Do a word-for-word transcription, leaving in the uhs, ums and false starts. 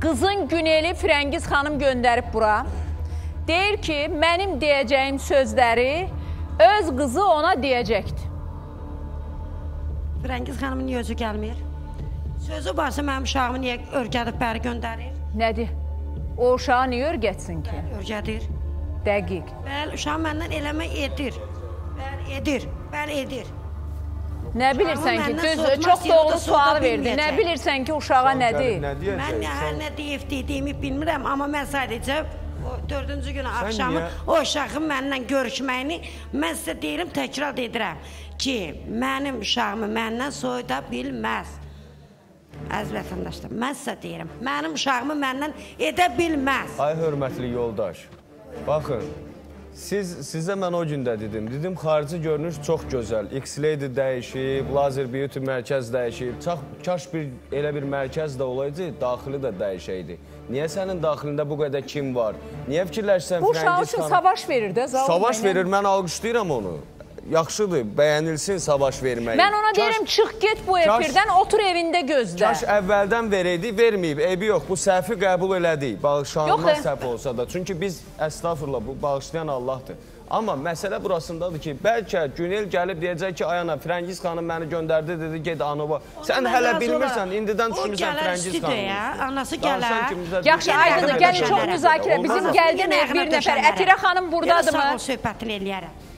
Qızın Güneli Firəngiz xanım gönderip bura. Deyir ki, mənim deyəcəyim sözləri öz qızı ona deyəcəkdi. Firəngiz xanımın niyə özü gəlmir? Sözü varsa mənim uşağımı niyə örgədib bəri gönderir? Nədir? O uşağı niyə örgətsin ki? Bəli, örgədir. Dəqiq. Bəli, uşağı məndən eləmək edir. Bəli, edir. Bəli, edir. Nə bilirsən ki, düz, çox doğru sual verdi. Nə bilirsən ki, uşağa nə deyib? Mən nə hər nə deyib dediyimi bilmirəm, amma mən sadəcə dördüncü günü akşamı o uşağın mənimlə görüşməyini mən sizə deyirim, təkrar edirəm ki, mənim uşağımı mənimlə soyda bilməz. Əziz vətəndaşlar, mən sizə deyirəm, mənim uşağımı mənimlə edə bilməz. Ay hörmətli yoldaş, baxın, siz, sizə mən o gündə dedim, dedim, xarici görünüş çox gözəl, X-Lady dəyişib, Lazer Beauty mərkəz dəyişib, çax, kaş bir, elə bir mərkəz də olaydı, daxili də dəyişəydi. Niyə sənin daxilində bu qədər kim var? Niyə fikirləşsən Firəngiz xanım? Bu uşaq üçün savaş verir də. Savaş verir, mən alqışlayıram onu. Yaxşıdır, bəyənilsin savaş verməyi. Mən ona deyirəm, çıx get bu efirdən, otur evində gözlə. Kaş əvvəldən verəydi, verməyib, eybi yox, bu səhvi qəbul elədik. Bağışlanma səhv olsa da. Çünki biz, əstağfurullah, bu bağışlayan Allahdır. Amma məsələ burasındadır ki, bəlkə Günel gəlib deyəcək ki, Ayana, Firəngiz xanım məni göndərdi, dedi, get anova. Sən hələ bilmirsən, indidən düşünürsən Firəngiz xanım. Anası gələr. Yaxşı, aydındır, gəlin çox müzakirə. Bizim gəldi bir nəfər, Ətirə xanım buradadır mı?